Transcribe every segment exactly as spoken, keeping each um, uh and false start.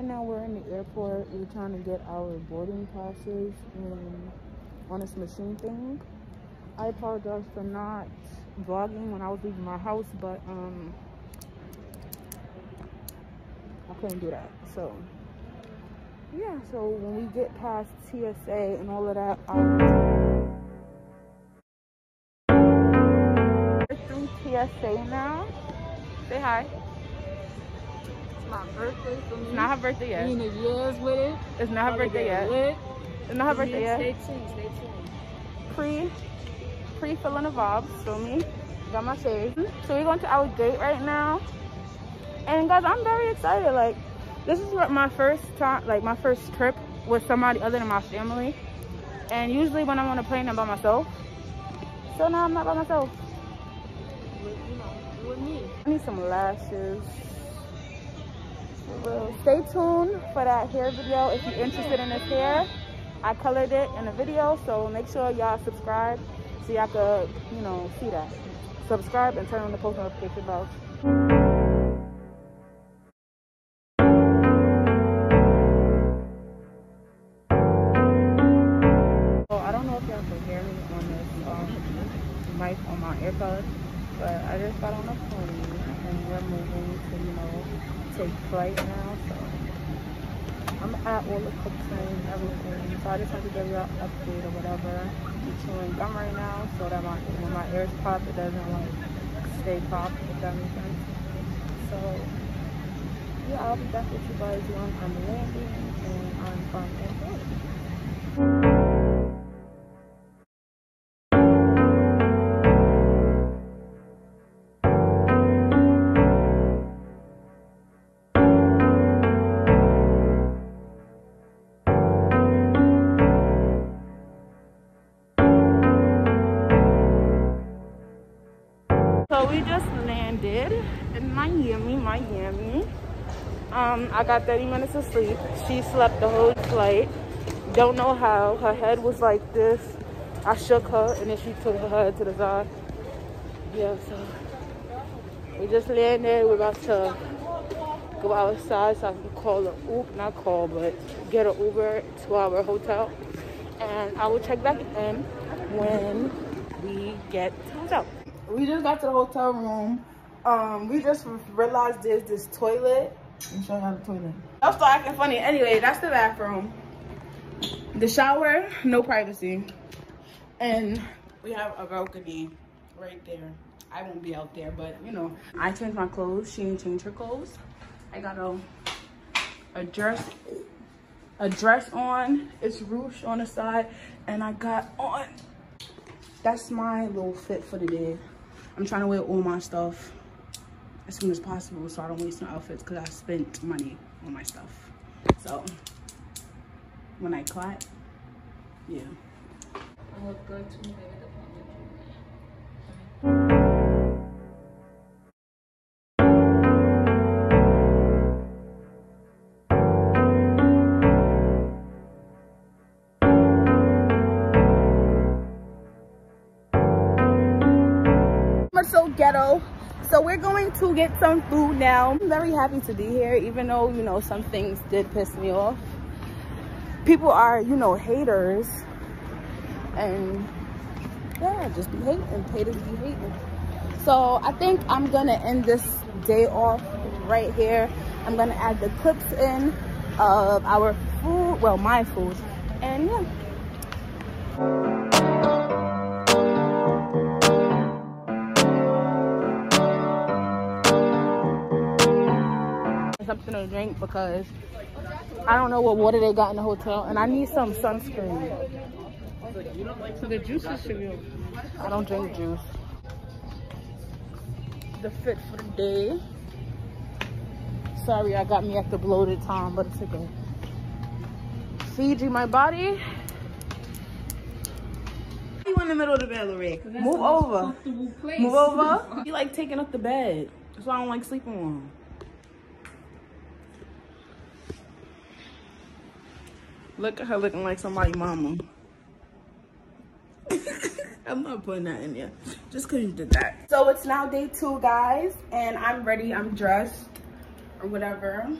right now we're in the airport. We're trying to get our boarding passes and on this machine thing. I apologize for not vlogging when I was leaving my house, but um, I couldn't do that. So yeah, so when we get past T S A and all of that, I'll... We're through T S A now. Say hi. My birthday for me. It's not her birthday yet. Nina's yours with it. It's not her birthday yet. Lit. It's not her birthday stay yet. Stay tuned, stay tuned. Pre, pre filling the vibes, feel me? Got my shades. So we're going to our date right now. And guys, I'm very excited. Like, this is what my first time, like my first trip with somebody other than my family. And usually when I'm on a plane, I'm by myself. So now I'm not by myself. With, you know, with me. I need some lashes. Well, stay tuned for that hair video if you're interested in this hair. I colored it in a video, so make sure y'all subscribe so y'all could, you know, see that. Subscribe and turn on the post notification bell. So I don't know if y'all can hear me on this um, mic on my AirPods, but I just got on the phone and we're moving to, you know, take flight now, so I'm at all the cooks and everything, so I just want to give y'all an update or whatever. I'm chewing gum right now so that my, when my ears pop, it doesn't like stay popped, if that makes sense. So yeah, I'll be back with you guys when I'm landing and I'm from Atlanta. We just landed in Miami, Miami. Um, I got thirty minutes of sleep. She slept the whole flight. Don't know how. Her head was like this. I shook her and then she took her head to the side. Yeah, so we just landed. We're about to go outside so I can call an Uber. Not call, but get an Uber to our hotel. And I will check back in when we get to the hotel. We just got to the hotel room. Um, we just realized there's this toilet. I'm showing y'all the toilet. I'll start acting funny. Anyway, that's the bathroom. The shower, no privacy. And we have a balcony right there. I won't be out there, but you know. I changed my clothes. She didn't change her clothes. I got a, a dress, a dress on. It's ruched on the side. And I got on. That's my little fit for the day. I'm trying to wear all my stuff as soon as possible so I don't waste no outfits because I spent money on my stuff. So, when I clap, yeah. I look good to me, baby. So ghetto. So we're going to get some food now. I'm very happy to be here, even though, you know, some things did piss me off. People are, you know, haters, and yeah, just be hating. Haters be hating. So I think I'm gonna end this day off right here. I'm gonna add the clips in of our food, well, my food, and yeah. Something to drink because I don't know what water they got in the hotel, and I need some sunscreen. So the juices should be okay. I don't drink juice. The fit for the day. Sorry, I got me at the bloated time, but it's okay. Fiji, my body. You in the middle of the bed, Lorraine. Move over. Move over. You like taking up the bed. That's why I don't like sleeping on. Look at her looking like somebody's mama. I'm not putting that in there. Just because you did that. So it's now day two, guys. And I'm ready. I'm dressed or whatever.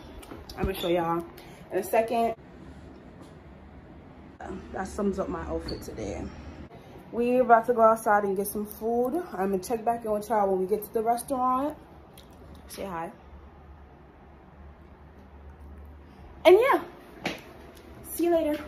I'm gonna show y'all in a second. That sums up my outfit today. We're about to go outside and get some food. I'm gonna check back in with y'all when we get to the restaurant. Say hi. And yeah, see you later.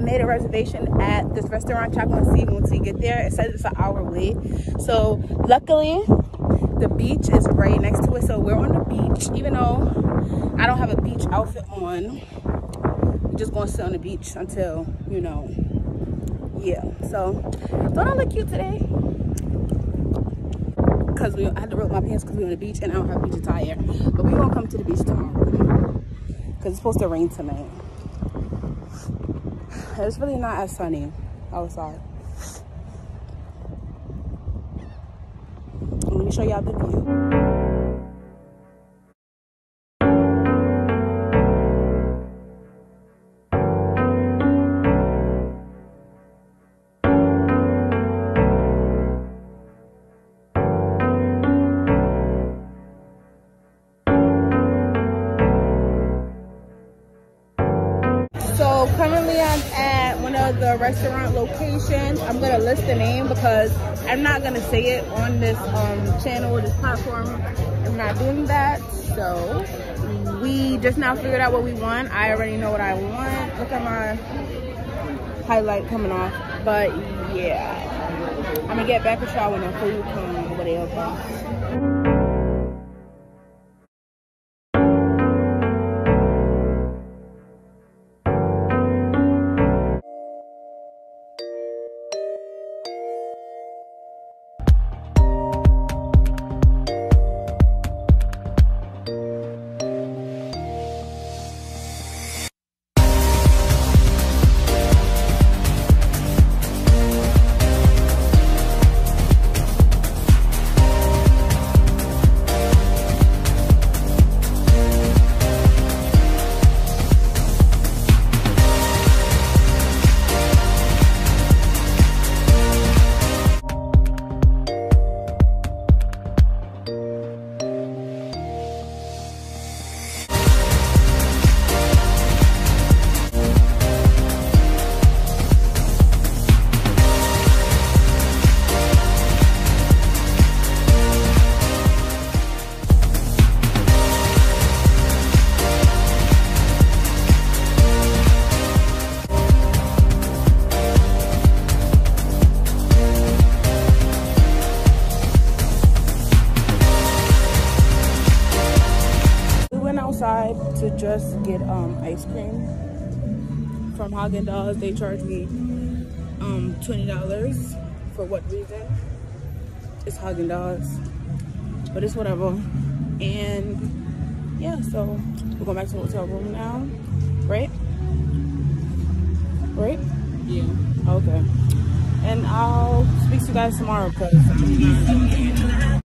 Made a reservation at this restaurant, Chaco Sea. Once we get there, it says it's an hour wait. So luckily the beach is right next to it, so we're on the beach. Even though I don't have a beach outfit on, we're just gonna sit on the beach until, you know, yeah. So don't I look cute today? Because we I had to rope my pants because we on the beach and I don't have beach attire. But we're gonna come to the beach tomorrow because it's supposed to rain tonight. It's really not as sunny outside. Let me show y'all the view. Currently I'm at one of the restaurant locations. I'm gonna list the name because I'm not gonna say it on this um channel or this platform. I'm not doing that. So we just now figured out what we want. I already know what I want. Look at my highlight coming off. But yeah, I'm gonna get back with y'all when the food comes over there, okay? To just get um ice cream from Haagen-Dazs. They charged me um twenty dollars. For what reason? It's Haagen-Dazs, but it's whatever. And yeah, so we're going back to the hotel room now, right? Right? Yeah. Okay. And I'll speak to you guys tomorrow because